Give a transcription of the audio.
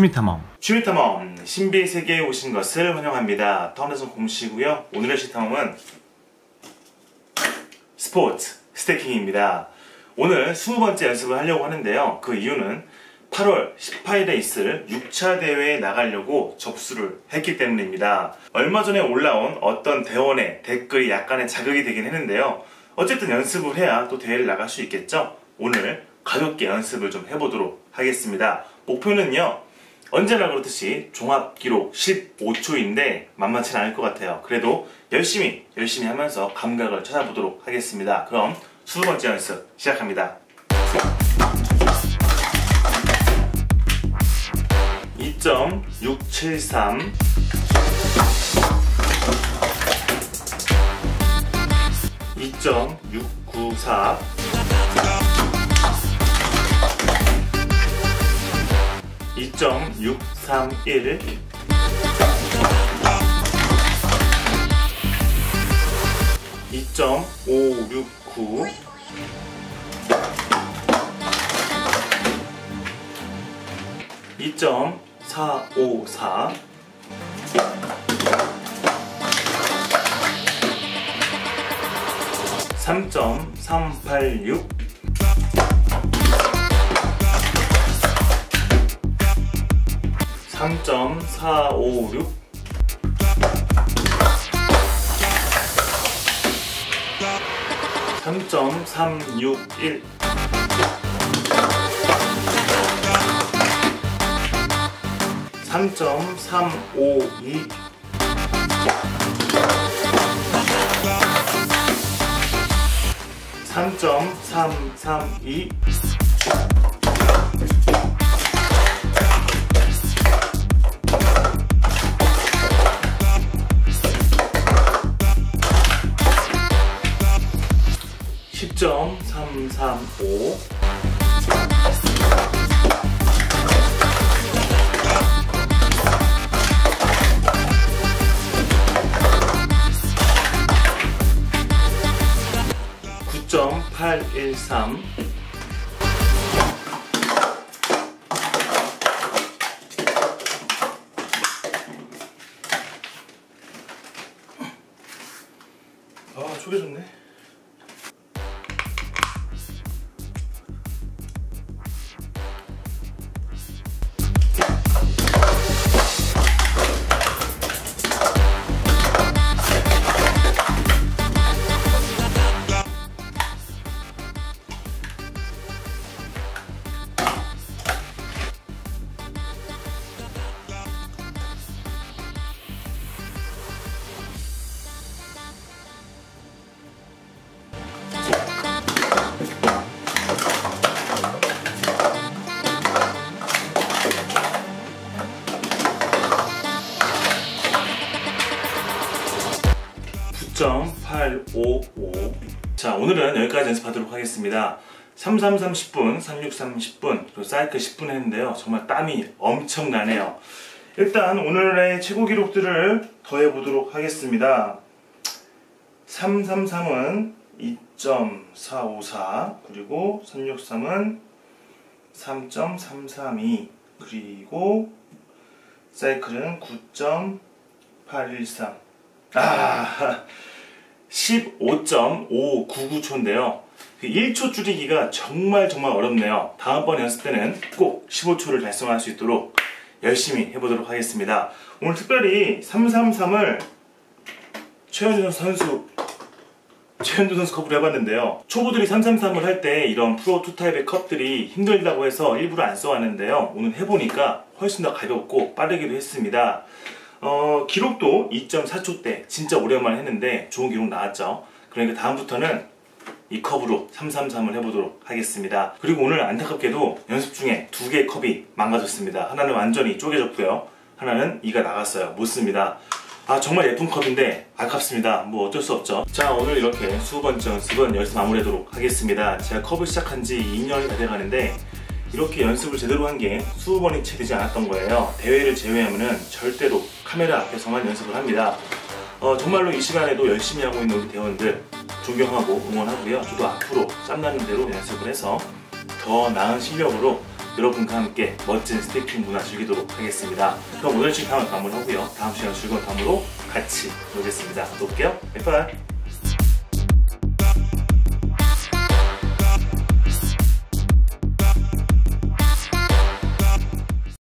취미탐험. 취미탐험 신비의 세계에 오신 것을 환영합니다. 타운에서 공시고요. 오늘의 시탐험은 스포츠 스태킹입니다. 오늘 20번째 연습을 하려고 하는데요. 그 이유는 8월 18일에 있을 6차 대회에 나가려고 접수를 했기 때문입니다. 얼마 전에 올라온 어떤 대원의 댓글이 약간의 자극이 되긴 했는데요. 어쨌든 연습을 해야 또 대회를 나갈 수 있겠죠. 오늘 가볍게 연습을 좀 해보도록 하겠습니다. 목표는요, 언제나 그렇듯이 종합기록 15초인데 만만치 않을 것 같아요. 그래도 열심히 하면서 감각을 찾아보도록 하겠습니다. 그럼 20번째 연습 시작합니다. 2.673 2.694 2.631 2.569 2.454 3.386 3.456 3.361 3.352 3.332 10.335 9.813 아, 쪼개졌네. 855. 자, 오늘은 여기까지 연습하도록 하겠습니다. 333 10분, 363 10분, 그리고 사이클 10분 했는데요. 정말 땀이 엄청나네요. 일단 오늘의 최고 기록들을 더해보도록 하겠습니다. 333은 2.454, 그리고 363은 3.332, 그리고 사이클은 9.813. 아, 15.599초인데요 1초 줄이기가 정말 어렵네요. 다음번 연습 때는 꼭 15초를 달성할 수 있도록 열심히 해보도록 하겠습니다. 오늘 특별히 333을 최현준 선수 컵으로 해봤는데요. 초보들이 333을 할 때 이런 프로 2타입의 컵들이 힘들다고 해서 일부러 안 써왔는데요. 오늘 해보니까 훨씬 더 가볍고 빠르기도 했습니다. 기록도 2.4초대 진짜 오랜만에 했는데 좋은 기록 나왔죠. 그러니까 다음부터는 이 컵으로 333을 해보도록 하겠습니다. 그리고 오늘 안타깝게도 연습 중에 두 개의 컵이 망가졌습니다. 하나는 완전히 쪼개졌고요, 하나는 이가 나갔어요. 못 씁니다. 아, 정말 예쁜 컵인데 아깝습니다. 뭐 어쩔 수 없죠. 자, 오늘 이렇게 20번째 연습은 여기서 마무리하도록 하겠습니다. 제가 컵을 시작한 지 2년이 다 돼가는데 이렇게 연습을 제대로 한 게 수십 번이 채 되지 않았던 거예요. 대회를 제외하면은 절대로 카메라 앞에서만 연습을 합니다. 정말로 이 시간에도 열심히 하고 있는 우리 대원들 존경하고 응원하고요. 저도 앞으로 짬나는 대로 연습을 해서 더 나은 실력으로 여러분과 함께 멋진 스테이핑 문화 즐기도록 하겠습니다. 그럼 오늘 취미탐험 마무리하고요. 다음 시간 즐거운 탐험으로 같이 오겠습니다. 또 올게요. 바이바이.